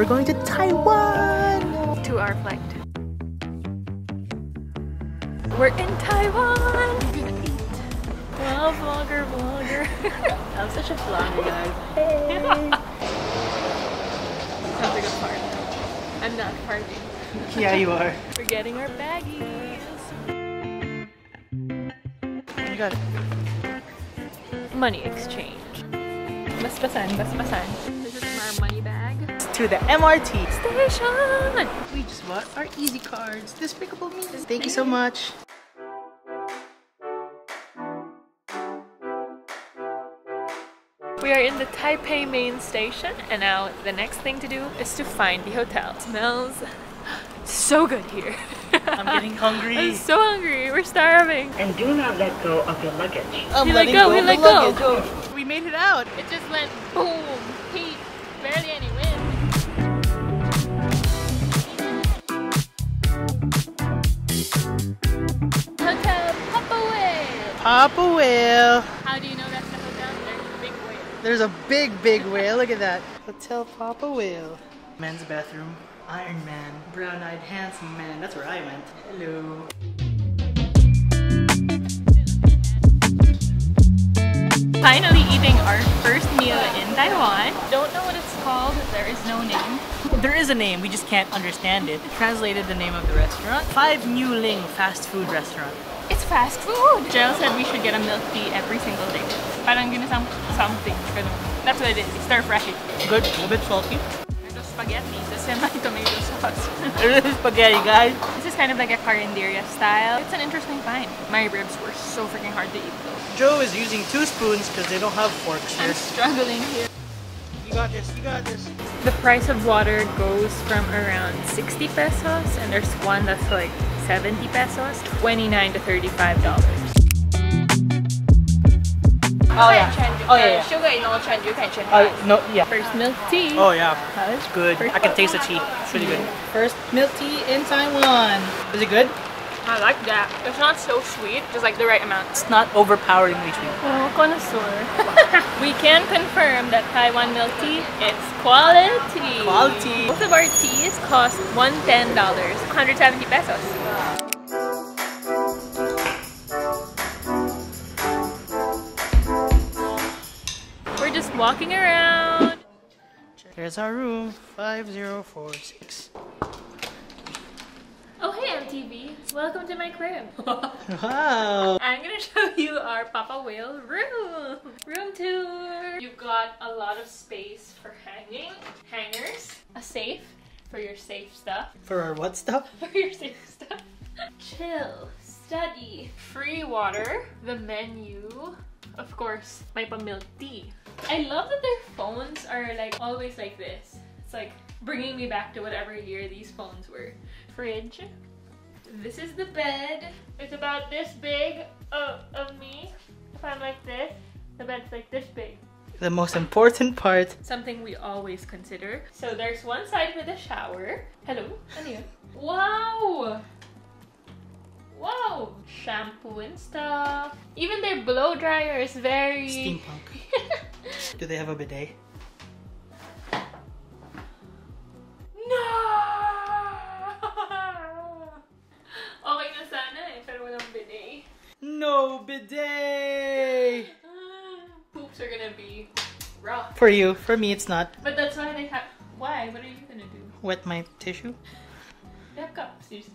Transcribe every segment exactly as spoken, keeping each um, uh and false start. We're going to Taiwan! To our flight. We're in Taiwan! We're gonna eat. Well, vlogger, vlogger. I'm such a vlogger, guys. Hey! Sounds like a fart. I'm not farting. Yeah, you are. We're getting our baggies. You got it. Money exchange. Basbasan, basbasan. Money bag to the M R T station. We just bought our easy cards. Despicable Me. Thank you so much. We are in the Taipei main station, and now the next thing to do is to find the hotel. It smells so good here. I'm getting hungry. I'm so hungry. We're starving. And do not let go of your luggage. I'm he let go. go he let go. go. We made it out. It just went boom. He barely any wind. Hotel Papa Whale. Papa Whale. How do you know that's the hotel? There's a big whale. There's a big, big whale. Look at that. Hotel Papa Whale. Men's bathroom. Iron Man. Brown-eyed handsome man. That's where I went. Hello. Finally eating our first meal in Taiwan. Don't know what it's called, there is no name. There is a name, we just can't understand it. Translated the name of the restaurant. Five New Ling fast food restaurant. It's fast food! Jill said we should get a milk tea every single day. Parang gonna something. That's what it is, it's stir-fried. Good, a bit salty. There's spaghetti, the semi-tomato sauce. There is spaghetti, guys. This is kind of like a carinderia style. It's an interesting find. My ribs were so freaking hard to eat though. Joe is using two spoons because they don't have forks here. I'm struggling here. You got this, you got this. The price of water goes from around sixty pesos, and there's one that's like seventy pesos, twenty-nine to thirty-five dollars. Oh yeah, oh yeah. Sugar in all trend, you can change it. No, yeah. First milk tea. Oh yeah, it's good. First I can taste the tea, it's really good. First milk tea in Taiwan. Is it good? I like that. It's not so sweet, just like the right amount. It's not overpoweringly sweet. Oh, connoisseur. We can confirm that Taiwan milk tea, it's quality. Quality. Both of our teas cost one hundred ten dollars, one hundred seventy pesos. We're just walking around. There's our room, five zero four six. Oh hey M T V, welcome to my crib. Wow. I'm gonna show you our Papa Whale room. Room tour. You've got a lot of space for hanging, hangers, a safe for your safe stuff. For our what stuff? For your safe stuff. Chill, study, free water, the menu, of course, my milk tea. I love that their phones are like always like this. It's like bringing me back to whatever year these phones were. Fridge. This is the bed. It's about this big of, of me. If I'm like this, the bed's like this big. The most important part. Something we always consider. So there's one side with a shower. Hello. Hello. Wow. Wow. Shampoo and stuff. Even their blow dryer is very... steampunk. Do they have a bidet? No bidet! Poops are gonna be rough. For you, for me it's not. But that's why they have... Why? What are you gonna do? Wet my tissue? They have cups. Just...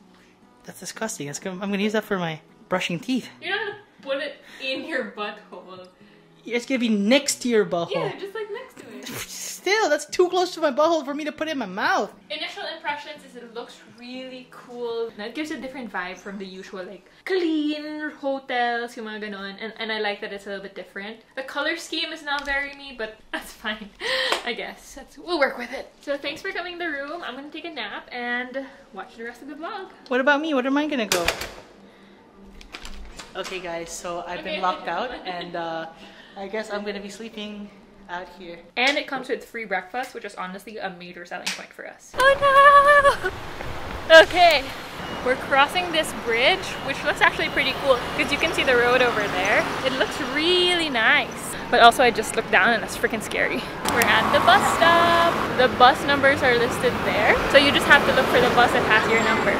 That's disgusting. It's gonna... I'm gonna use that for my brushing teeth. You're not gonna put it in your butthole. It's gonna be next to your butthole. Yeah, just like next to it. Still, that's too close to my butthole for me to put it in my mouth. Initial impressions is it looks really cool. Now it gives a different vibe from the usual like clean hotels, yung mga ganon, and, and I like that it's a little bit different. The color scheme is not very me, but that's fine. I guess. That's, we'll work with it. So thanks for coming to the room. I'm gonna take a nap and watch the rest of the vlog. What about me? Where am I gonna go? Okay guys, so I've okay, been locked out and uh, I guess I'm gonna be sleeping out here. And it comes with free breakfast, which is honestly a major selling point for us. Oh no! Okay. We're crossing this bridge, which looks actually pretty cool because you can see the road over there. It looks really nice. But also I just looked down and it's freaking scary. We're at the bus stop. The bus numbers are listed there. So you just have to look for the bus that has your number.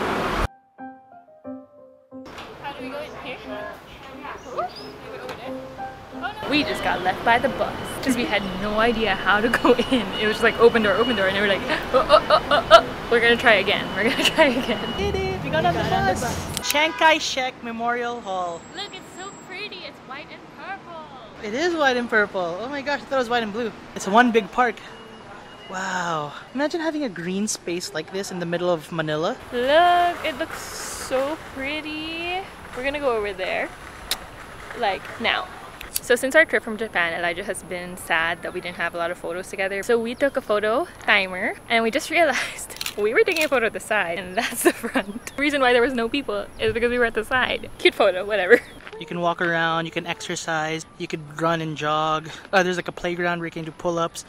How do we go in here? We just got left by the bus because we had no idea how to go in. It was just like open door, open door, and they were like, oh, oh, oh, oh, oh. We're gonna try again. We're gonna try again. Did it? We got, we on, got the on the bus. Chiang Kai-shek Memorial Hall. Look, it's so pretty. It's white and purple. It is white and purple. Oh my gosh, I thought it was white and blue. It's one big park. Wow. Imagine having a green space like this in the middle of Manila. Look, it looks so pretty. We're gonna go over there, like now. So since our trip from Japan, Elijah has been sad that we didn't have a lot of photos together. So we took a photo timer and we just realized we were taking a photo at the side and that's the front. The reason why there was no people is because we were at the side. Cute photo, whatever. You can walk around, you can exercise, you could run and jog. Uh, there's like a playground where you can do pull-ups.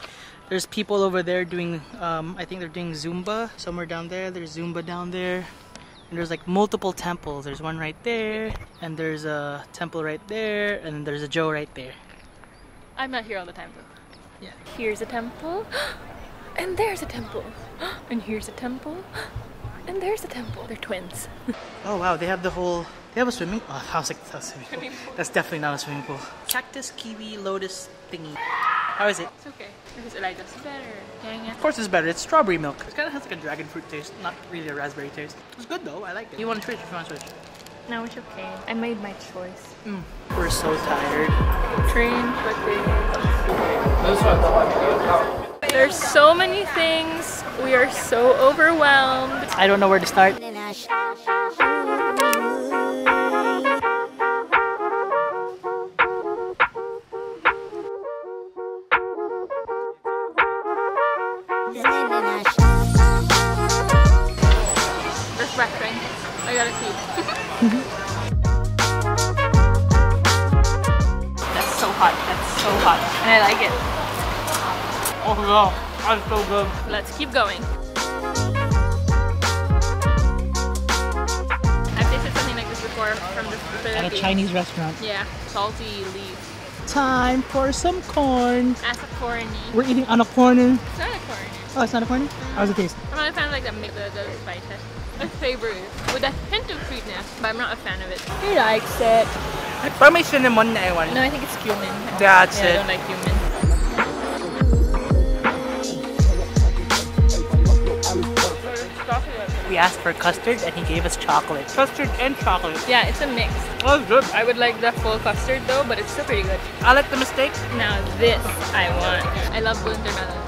There's people over there doing, um, I think they're doing Zumba somewhere down there. There's Zumba down there. And there's like multiple temples. There's one right there, and there's a temple right there, and there's a Joe right there. I'm not here all the time though. Yeah. Here's a temple, and there's a temple, and here's a temple, and there's a temple. They're twins. Oh wow, they have the whole, they have a swimming, oh, how's it, that's, a swimming pool. Swimming pool. That's definitely not a swimming pool. Cactus, kiwi, lotus thingy. How is it? It's okay. Because Elijah's better. Dang it. Of course it's better. It's strawberry milk. It kind of has like a dragon fruit taste. Not really a raspberry taste. It's good though. I like it. You want to switch if you want to switch? No, it's okay. I made my choice. Mm. We're so tired. Train, but there's so many things. We are so overwhelmed. I don't know where to start. I like it. Oh no, that's so good. Let's keep going. I've tasted something like this before from the Philippines. At a Chinese restaurant. Yeah, salty leaf. Time for some corn. Anacorni. We're eating anacorni. It's not anacorni. Oh, it's not anacorni? Mm. How's it taste? I'm not a fan of like the the, the spice. My favorite with a hint of sweetness, but I'm not a fan of it. He likes it. But my cinnamon I want. No, I think it's cumin. That's yeah, it. I don't like cumin. We asked for custard and he gave us chocolate. Custard and chocolate. Yeah, it's a mix. Oh, good. I would like the full custard though, but it's still pretty good. I like the mistake. Now this I want. I love winter melon.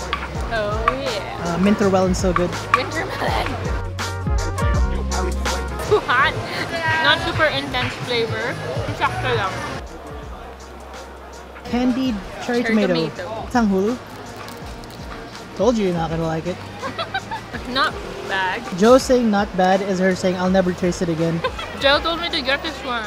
Oh yeah. Uh, Minter melon so good. Winter melon. Too hot. Not super intense flavor. It's after lang. Candied cherry, cherry tomato. tomato. Tanghulu. Told you you're not gonna like it. It's not bad. Joe saying not bad is her saying I'll never taste it again. Joe told me to get this one.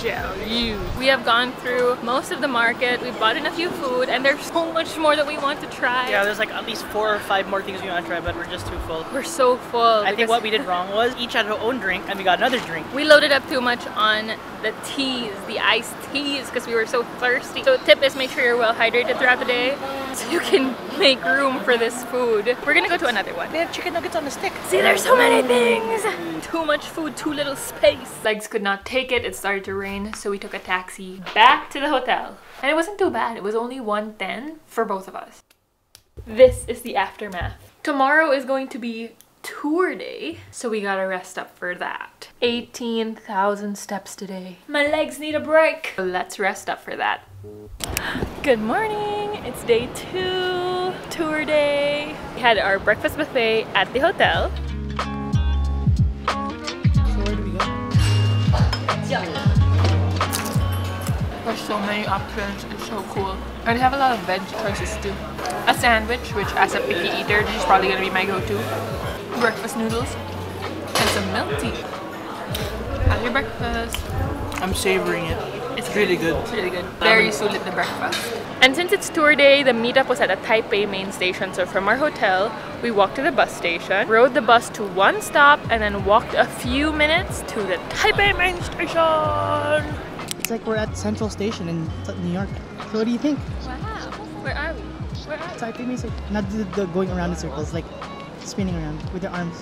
Joe, you. We have gone through most of the market. We've bought in a few food, and there's so much more that we want to try. Yeah, there's like at least four or five more things we want to try, but we're just too full. We're so full. I think what we did wrong was each had her own drink, and we got another drink. We loaded up too much on the teas, the iced teas, because we were so thirsty. So tip is make sure you're well hydrated throughout the day, so you can make room for this food. We're gonna go to another one. They have chicken nuggets on the stick. See, there's so many things. Too much food, too little space. Legs could not take it. It started to rain. So we took a taxi back to the hotel. And it wasn't too bad. It was only one ten for both of us. This is the aftermath. Tomorrow is going to be tour day, so we gotta rest up for that. eighteen thousand steps today. My legs need a break. So let's rest up for that. Good morning. It's day two, tour day. We had our breakfast buffet at the hotel. So where do we go? There's so many options, it's so cool. And they have a lot of veg choices too. A sandwich, which as a picky eater, this is probably gonna be my go-to. Breakfast noodles and some milk tea. Have your breakfast. I'm savoring it. It's It's really good. It's really good. Very solid the breakfast. And since it's tour day, the meetup was at the Taipei main station. So from our hotel, we walked to the bus station, rode the bus to one stop, and then walked a few minutes to the Taipei main station. It's like we're at Central Station in New York. So what do you think? Wow. Where are we? Where are we? Taipei main station. Not the, the going around in circles, like spinning around with their arms.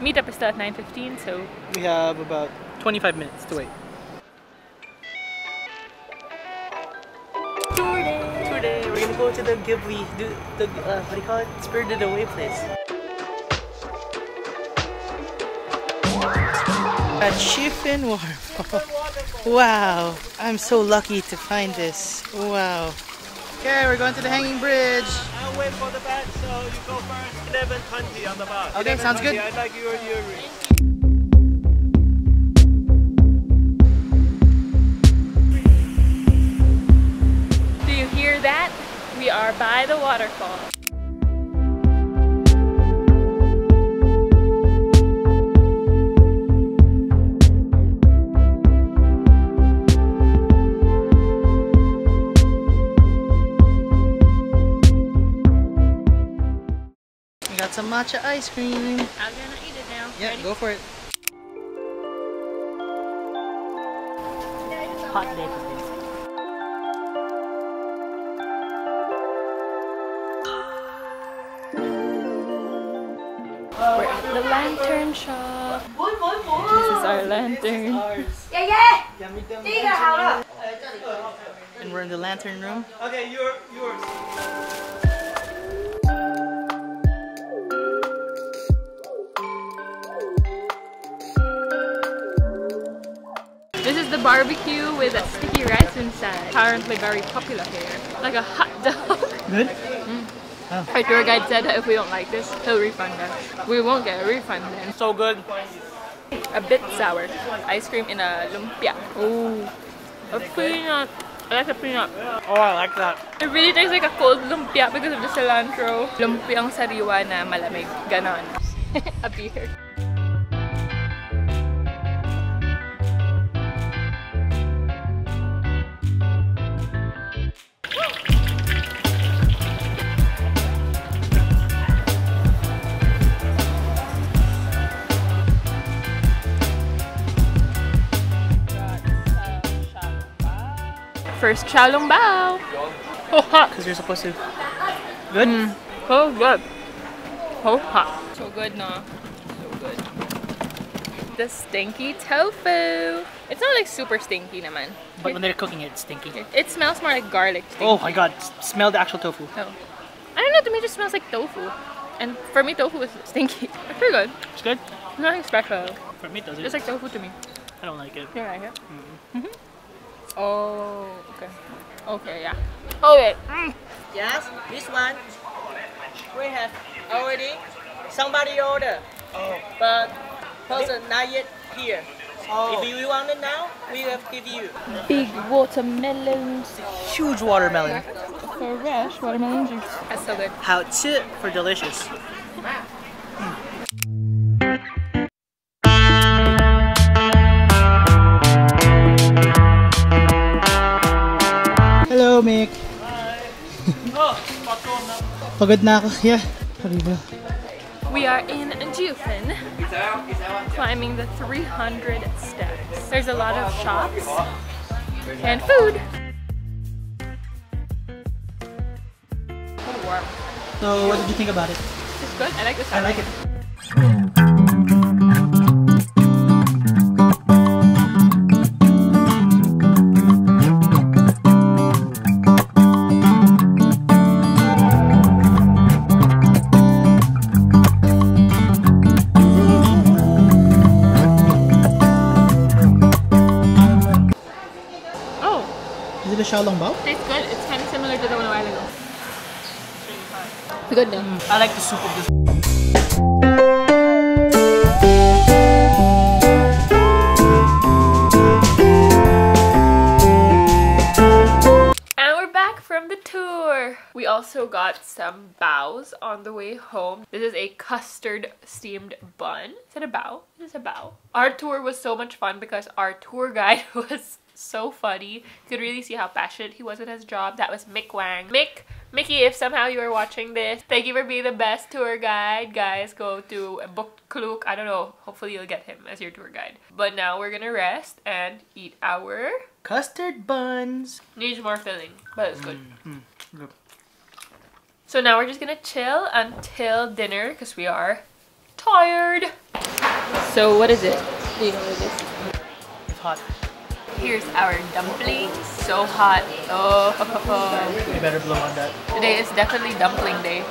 Meetup is still at nine fifteen, so we have about twenty-five minutes to wait. Tour day! Tour day! We're gonna go to the Ghibli, do the, uh, what do you call it? Spirited Away place. At Shifen Waterfall. Wow! I'm so lucky to find this. Wow! Okay, we're going to the hanging bridge. I'll wait for the bus, so you go first. eleven twenty on the bus. Okay, sounds good. I like your earrings. That we are by the waterfall. We got some matcha ice cream. I'm gonna eat it now. Yeah, ready? Go for it. Hot day. We're at the lantern shop. This is our lantern. And we're in the lantern room. Okay, you're yours. This is the barbecue with a sticky rice inside. Apparently very popular here. Like a hot dog. Good? Mm. Oh. Our tour guide said that if we don't like this, he'll refund us. We won't get a refund then. So good. A bit sour. Ice cream in a lumpia. Ooh. A peanut. I like the peanut. Oh, I like that. It really tastes like a cold lumpia because of the cilantro. Lumpiang sariwa na malamig. Ganon. A beer. First Xiao Long Bao. Oh, hot. Because you're supposed to. Good? Mm. Oh, good. Oh, hot. So good, no? So good. The stinky tofu. It's not like super stinky, naman. But it, when they're cooking it, it's stinky. It, it smells more like garlic. Stinky. Oh my god, smell the actual tofu. No. I don't know, to me it just smells like tofu. And for me, tofu is stinky. It's pretty good. It's good? Nothing special. For me, it doesn't. It's like tofu to me. I don't like it. You don't like it? Mm-hmm. Mm-hmm. Oh, okay. Okay, yeah. Okay. Mm. Yes, this one we have already somebody order, oh. But person not yet here. Oh. If you want it now, we will give you. Big watermelons. Huge watermelon. Fresh watermelon juice. That's so good. How to for delicious. Wow. Hello, Mick. Hi. Oh, pagod na ako. Yeah. We are in Jiufen, climbing the three hundred steps. There's a lot of shops and food. So, what did you think about it? It's good. I like this. I like it. Tastes good. It's kind of similar to the one a while ago. It's really fun. It's good though. Mm. I like the soup of this. also got some baos on the way home. This is a custard steamed bun. Is it a bao? Is this a bao? Our tour was so much fun because our tour guide was so funny. You could really see how passionate he was in his job. That was Mick Wang. Mick, Mickey, if somehow you are watching this, thank you for being the best tour guide. Guys, go to book Klook. I don't know. Hopefully you'll get him as your tour guide. But now we're gonna rest and eat our custard buns. Needs more filling, but it's good. Mm-hmm. Good. So now we're just gonna chill until dinner because we are tired. So what is it? Do you know what it is? It's hot. Here's our dumpling. So hot. Oh, ho, ho, ho. You better blow on that. Today is definitely dumpling day.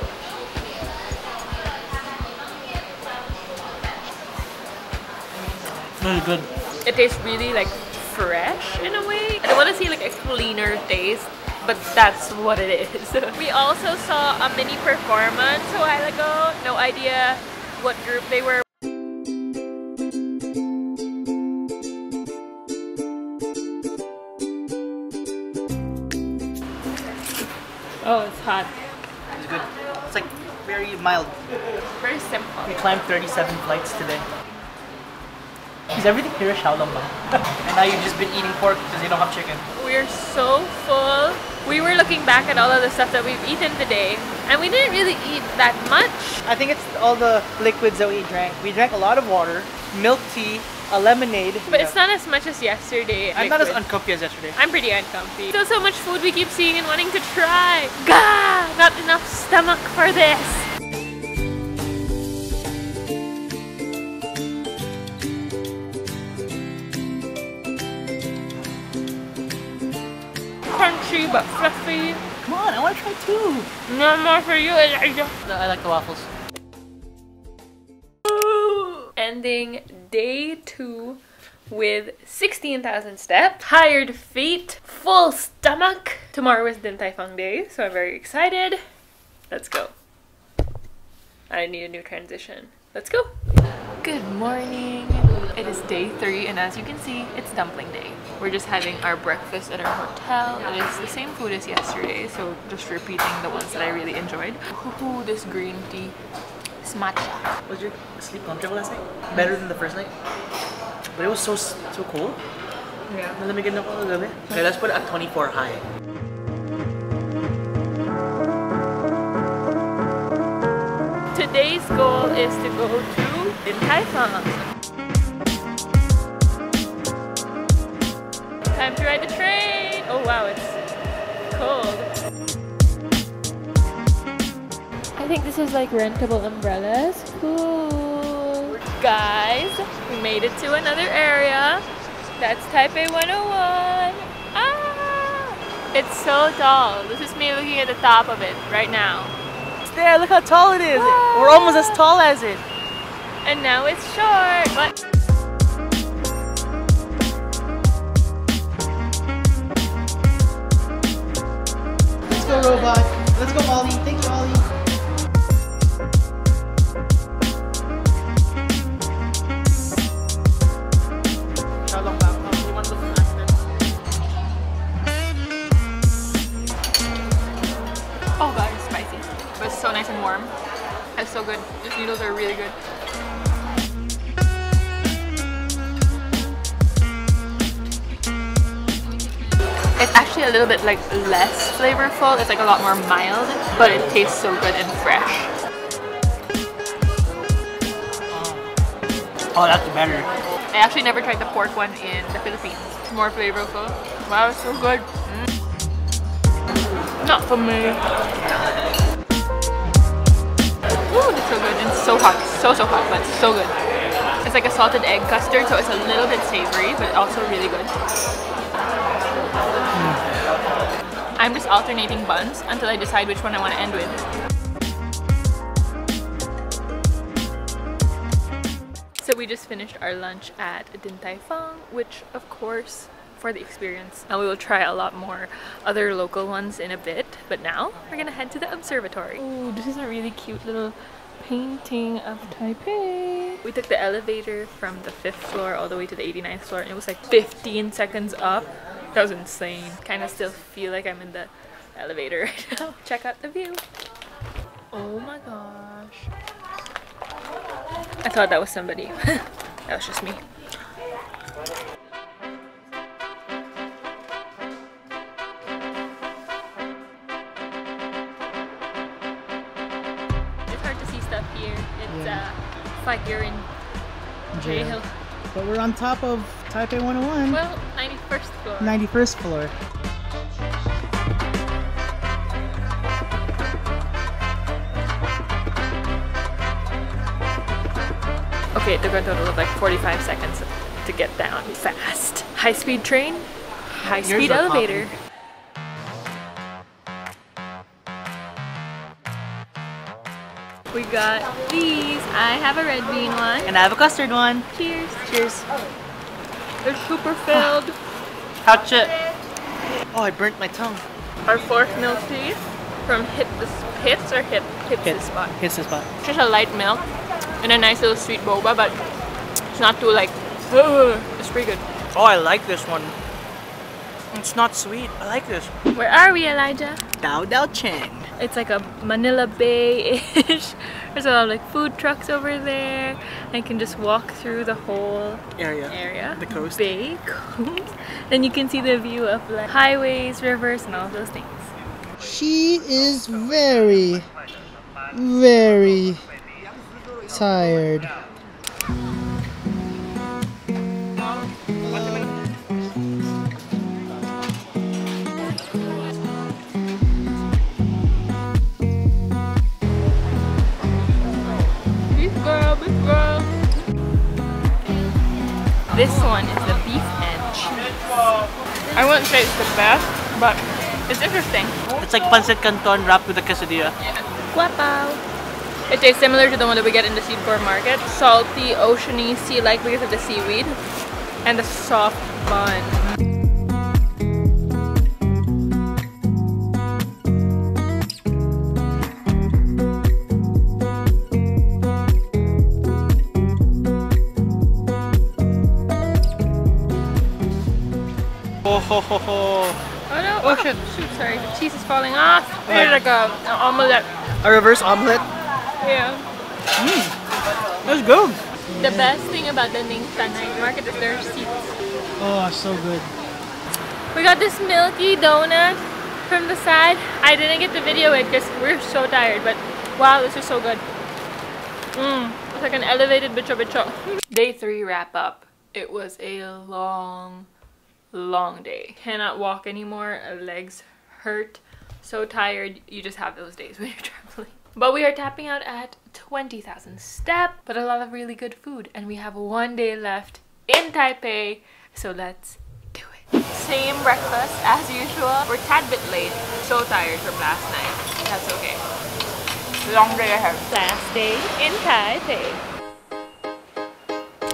This is good. It tastes really like fresh in a way. I don't want to say like a cleaner taste, but that's what it is. We also saw a mini performance a while ago. No idea what group they were. Oh, it's hot. It's good. It's like very mild. Very simple. We climbed thirty-seven flights today. Is everything here a xiaolongbang? And now you've just been eating pork because you don't have chicken. We're so full. We were looking back at all of the stuff that we've eaten today, and we didn't really eat that much. I think it's all the liquids that we drank. We drank a lot of water, milk tea, a lemonade. But yeah, it's not as much as yesterday. I'm liquid. Not as uncomfy as yesterday. I'm pretty uncomfy. Still so much food we keep seeing and wanting to try. Gah! Not enough stomach for this. Crunchy but fluffy. Come on, I want to try two. No more for you, Elijah. No, I like the waffles. Ending day two with sixteen thousand steps, tired feet, full stomach. Tomorrow is Din Tai Fung day, so I'm very excited. Let's go. I need a new transition. Let's go. Good morning. It is day three, and as you can see, it's dumpling day. We're just having our breakfast at our hotel. It is the same food as yesterday, so just repeating the ones that I really enjoyed. Ooh, this green tea. Matcha. Was your sleep comfortable last night? Better than the first night? But it was so so cold. Yeah. Let me get up a little bit. Okay, let's put it at twenty-four high. Today's goal is to go to Din Tai Fung. Time to ride the train! Oh wow, it's cold. I think this is like rentable umbrellas. Cool. Guys, we made it to another area. That's Taipei one oh one. Ah! It's so tall. This is me looking at the top of it right now. It's there. Look how tall it is. Ah. We're almost as tall as it. And now it's short. But let's go, robot. Let's go, Molly. Thank you, Molly. So good. These noodles are really good. It's actually a little bit like less flavorful. It's like a lot more mild, but it tastes so good and fresh. Oh, that's better. I actually never tried the pork one in the Philippines. It's more flavorful. Wow, it's so good. Mm. Not for me. Ooh, it's so good and so hot. So, so hot, but so good. It's like a salted egg custard, so it's a little bit savory, but also really good. Mm. I'm just alternating buns until I decide which one I want to end with. So we just finished our lunch at Din Tai Fung, which of course, for the experience. And we will try a lot more other local ones in a bit, but now we're gonna head to the observatory. Ooh, this is a really cute little painting of Taipei. We took the elevator from the fifth floor all the way to the eighty-ninth floor, and it was like fifteen seconds up. That was insane. Kind of still feel like I'm in the elevator right now. Check out the view. Oh my gosh. I thought that was somebody. That was just me. It's hard to see stuff here. It's, yeah. uh, it's like you're in J Hill. But we're on top of Taipei one oh one. Well, ninety-first floor. ninety-first floor. Okay, they're going to look like forty-five seconds to get down fast. High-speed train, high-speed elevator. Popping. We got these. I have a red bean one. And I have a custard one. Cheers. Cheers. They're super filled. Ouch it. Oh, I burnt my tongue. Our fourth milk tea from Hit the Hits or Hit Hits Hit, the Spot. Hits the Spot. Just a light milk. And a nice little sweet boba, but it's not too like, ugh, it's pretty good. Oh, I like this one. It's not sweet. I like this. Where are we, Elijah? Dao Daocheng. It's like a Manila Bay-ish. There's a lot of like food trucks over there. And you can just walk through the whole area, area the coast, bay, coast. And you can see the view of like highways, rivers, and all those things. She is very, very tired. Beef girl, beef girl. This one is the beef and cheese. I wouldn't say it's the best, but it's interesting. It's like pancit canton wrapped with a quesadilla. Yeah. Guapo. It tastes similar to the one that we get in the seed corn market. Salty, oceany, sea-like because of the seaweed and the soft bun. Oh ho ho ho! Oh no! Oh, oh shit! Sorry, the cheese is falling off. It's like a, an omelette. A reverse omelette. Yeah. Mm, that's good. The yeah. best thing about the Longshan market is their seats. Oh, so good. We got this milky donut from the side. I didn't get to video it because we're so tired, but wow, this is so good. Mmm, it's like an elevated bicho bicho. Day three wrap up. It was a long, long day. Cannot walk anymore. Legs hurt. So tired. You just have those days when you're traveling. But we are tapping out at twenty thousand steps, but a lot of really good food. And we have one day left in Taipei, so let's do it. Same breakfast as usual. We're a tad bit late. So tired from last night. That's okay. Long day ahead. Last day in Taipei.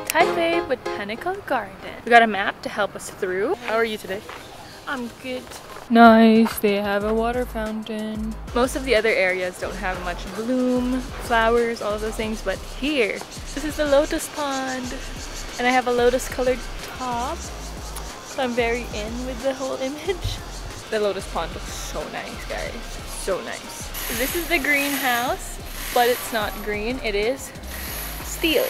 Taipei Botanical Garden. We got a map to help us through. How are you today? I'm good. Nice, they have a water fountain. Most of the other areas don't have much bloom, flowers, all of those things, but here, this is the lotus pond. And I have a lotus colored top, so I'm very in with the whole image. The lotus pond looks so nice, guys, so nice. This is the greenhouse, but it's not green, it is steel.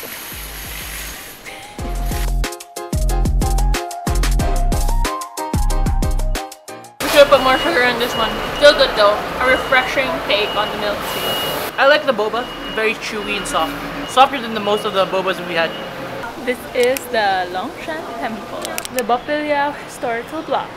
Put more sugar in this one. Still good though. A refreshing take on the milk tea. I like the boba. Very chewy and soft. Softer than the most of the bobas we had. This is the Longshan Temple, the Bopiliao historical block.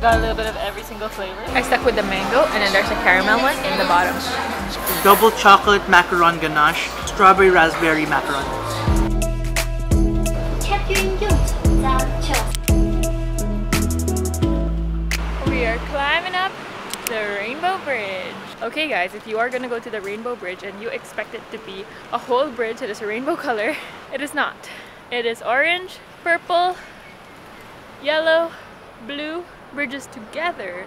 Got a little bit of every single flavor. I stuck with the mango, and then there's a caramel one in the bottom. Double chocolate macaron ganache, strawberry raspberry macaron. We are climbing up the rainbow Bridge. Okay guys, if you are gonna go to the Rainbow Bridge and you expect it to be a whole bridge that is a rainbow color, it is not. It is orange, purple, yellow, blue bridges together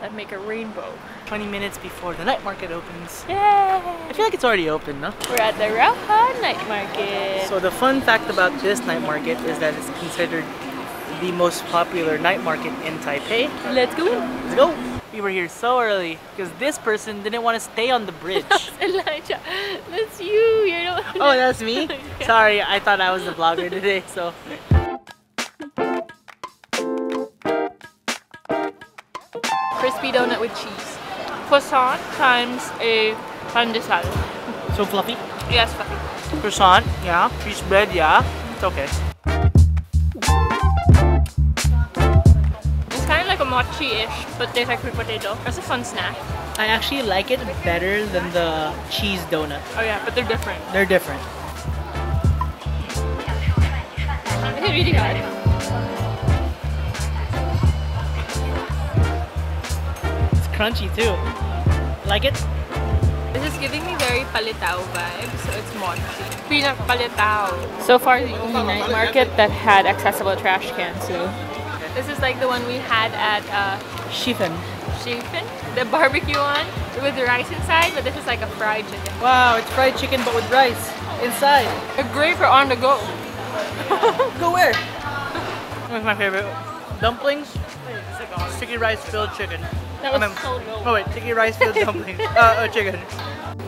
that make a rainbow. twenty minutes before the night market opens. Yay! I feel like it's already open, no? We're at the Raohe night market. So the fun fact about this night market is that it's considered the most popular night market in Taipei. Let's go! Let's go! We were here so early because this person didn't want to stay on the bridge. Elijah, that's you! You're the one. Oh, that's me? Yeah. Sorry, I thought I was the vlogger today, so... Crispy donut with cheese. Croissant times a pandesal. So fluffy? Yes, fluffy. Croissant, yeah. Cheese bread, yeah. It's okay. It's kind of like a mochi-ish, but tastes like sweet potato. It's a fun snack. I actually like it better than the cheese donut. Oh yeah, but they're different. They're different. It's really good. Crunchy too. Like it? This is giving me very paletao vibe, so it's mochi. Peanut paletao. So far the only night market that had accessible trash cans too. This is like the one we had at uh, Shifen. Jiufen, the barbecue one with the rice inside, but this is like a fried chicken. Wow, it's fried chicken but with rice inside. They're great for on the go. Go where? What's my favorite? Dumplings, sticky rice filled chicken. That was so low. Oh wait, sticky rice filled dumplings. Uh, uh, chicken.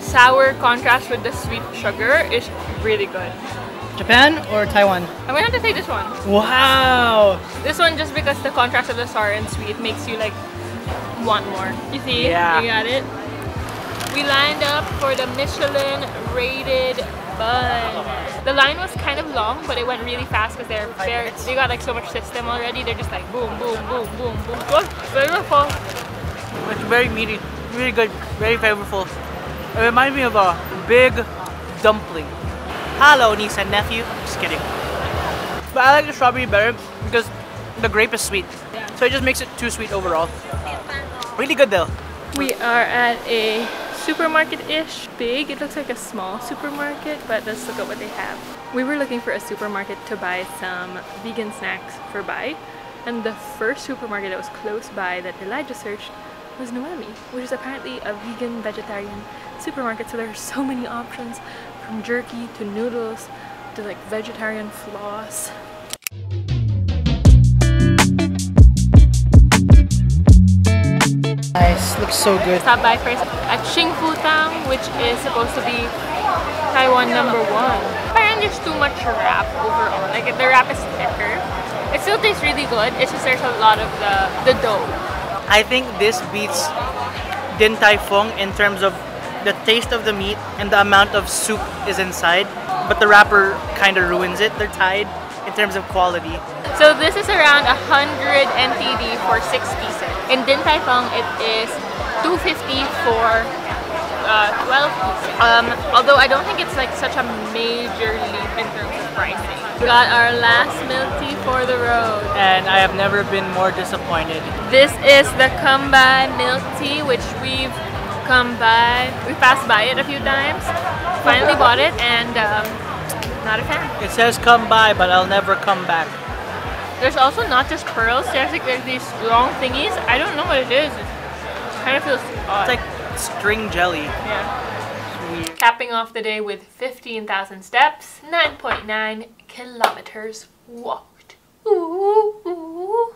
Sour contrast with the sweet sugar is really good. Japan or Taiwan? I'm gonna have to say this one. Wow! This one just because the contrast of the sour and sweet makes you like want more. You see? Yeah. You got it? We lined up for the Michelin rated bun. The line was kind of long, but it went really fast because they're very, they got like so much system already. They're just like boom, boom, boom, boom, boom. What? Beautiful. It's very meaty, really good, very flavorful. It reminds me of a big dumpling. Hello, niece and nephew. Just kidding. But I like the strawberry better because the grape is sweet. So it just makes it too sweet overall. Really good though. We are at a supermarket-ish. Big. It looks like a small supermarket, but let's look at what they have. We were looking for a supermarket to buy some vegan snacks for Bai. And the first supermarket that was close by that Elijah searched was Noemi, which is apparently a vegan vegetarian supermarket. So there are so many options, from jerky to noodles to like vegetarian floss. Nice, looks so good. Stop by first at Xingfu Tang, which is supposed to be Taiwan number one. Apparently there's too much wrap overall, like the wrap is thicker. It still tastes really good, it's just there's a lot of the, the dough. I think this beats Din Tai Fung in terms of the taste of the meat and the amount of soup is inside, but the wrapper kind of ruins it. They're tied in terms of quality. So this is around one hundred N T D for six pieces. In Din Tai Fung it is two fifty for uh, twelve pieces. Um, although I don't think it's like such a major leap in terms of pricing. Got our last milk tea for the road. And I have never been more disappointed. This is the come by milk tea, which we've come by. We passed by it a few times. Finally bought it and um, not a fan. It says come by, but I'll never come back. There's also not just pearls. There's like there's these long thingies. I don't know what it is. It kind of feels odd. It's like string jelly. Yeah. Capping off the day with fifteen thousand steps, nine point nine kilometers walked. Ooh, ooh.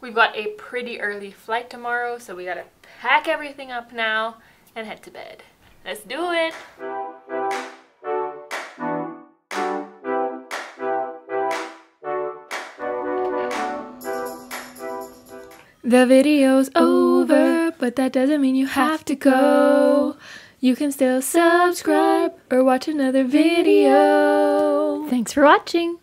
We've got a pretty early flight tomorrow, so we gotta pack everything up now and head to bed. Let's do it! The video's over, but that doesn't mean you have to go. You can still subscribe or watch another video. Thanks for watching.